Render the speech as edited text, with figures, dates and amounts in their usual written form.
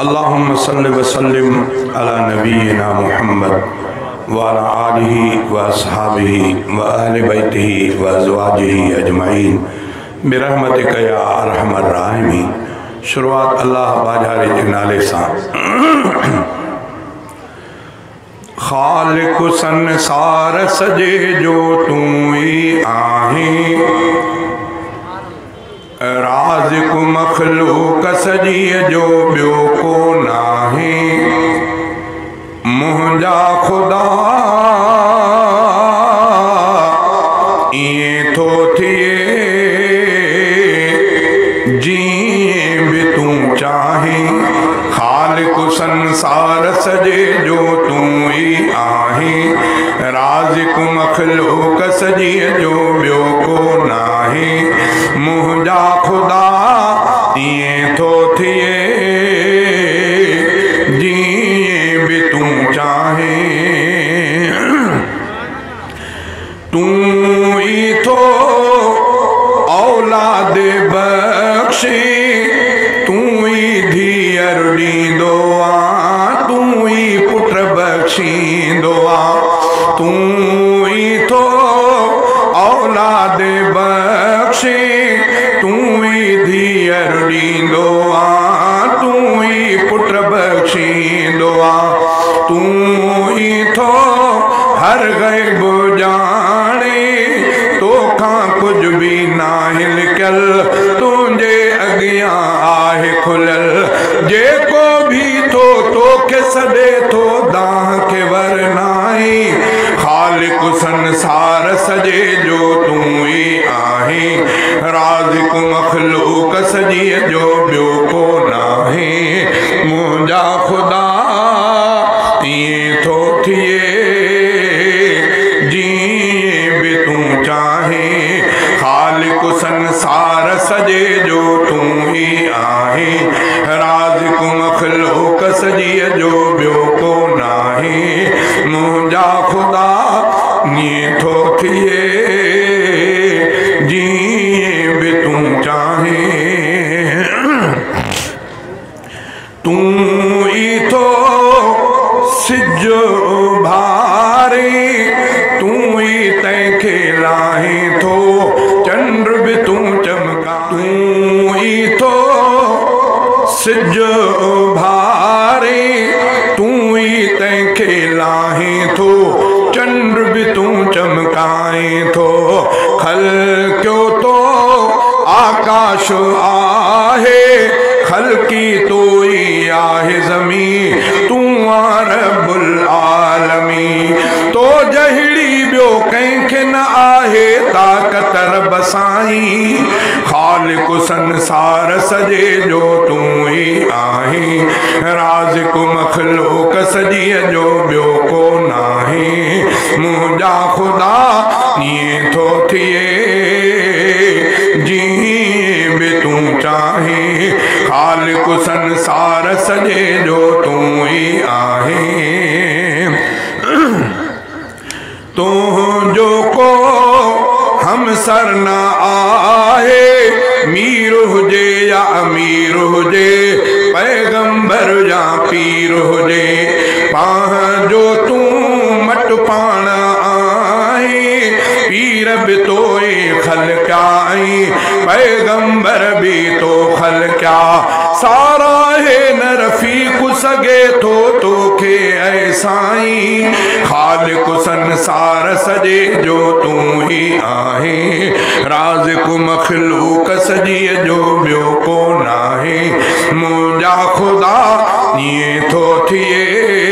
अल्लाहुम्मा सल्लि व सल्लिम अला नबीना मुहम्मद व अला आलिहि व अस्हाबिहि व अहले बैतिहि व अज़वाजिहि अजमाइन बिरहमतिका या अरहमर राहिमीन। शुरुआत अल्लाह बाजारे के नाले सा। खालिक़ संसार सजे जो तू ही आहें, राज़िक़ मख़लूक़ सॼी जो ॿियो को नाहे, मुंहिंजा ख़ुदा ईअं थो थिए जीअं बि तूं चाहीं। ख़ालिक़ संसार सॼे जो तूं ई आहीं, राज़िक़ मख़लूक़ सॼी जो ॿियो को नाहे, मुंहिंजा ख़ुदा ईअं थो थिए जीअं बि तूं चाहें। तूं ई थो औलाद बख़्शे, तूं ई धीअर ॾींदो आहे, तूं ई पुट बख़्शींदो आहे, तूं ई थो औलाद बख़्शे, ॾींदो आहे, तूं ई पुट बख़्शींदो आहे, तूं ई थो हर ग़ैब ॼाणे, तोखां कुझु बि नाहे लिकियल, तुंहिंजे अॻियां आहे खुलियल, जेको बि थो तोखे सॾे थो दाह खे वर नाहे। ख़ालिक़ संसार सॼे जो तूं ई आहीं, राज़िक़ मख़लूक़ सॼी जो ॿियो को नाहे, मुंहिंजा ख़ुदा ईअं थो थिए जीअं बि तूं चाहें। ख़ालिक़ संसार सॼे जो तूं ई आहीं, राज़िक़ मख़लूक़ सॼी जो ॿियो को नाहे, मुंहिंजा ख़ुदा ईअं थो थिए जीअं बि तूं चाहें। तूं ई थो सिज उभारे, तूं ई तंहिंखे लाहे थो चंड बि तूं चमका, तूं ई थो सिज उभारे, तूं ई तंहिंखे लाहे थो चंड बि तूं चमकाए थो। खलकियो तो आकाश आहे, खलकी तो ई आहे ज़मीन, तूं आ रब्बुल आलमीन, तो जहिड़ी ॿियो कंहिंखे न आहे ताक़त रब साईं। ख़ालिक़ संसार सॼे जो तूं ई आहीं, राज़िक़ मख़लूक़ सॼी जो ॿियो को नाहे, मुंहिंजा ख़ुदा ईअं थो थिए जीअं बि तूं चाहीं। ख़ालिक़ संसार सॼे जो तूं ई आहीं, तुंहिंजो को हमसर न आहे, मीर हुजे या अमीर हुजे, पैगंबर या पीर हुजे, पंहिंजो तूं मट पाण आहीं, पीर बि तो ई ख़लकिया आहीं, पैगंबर बि तो ख़लकिया, सारा हे न रफ़ीक़ सघे थो तोखे ऐं साईं। ख़ालिक़ संसार सॼे जो तूं ई आहीं, राज़िक़ मख़लूक़ सॼी जो ॿियो को नाहे, मुंहिंजा ख़ुदा ईअं थो थिए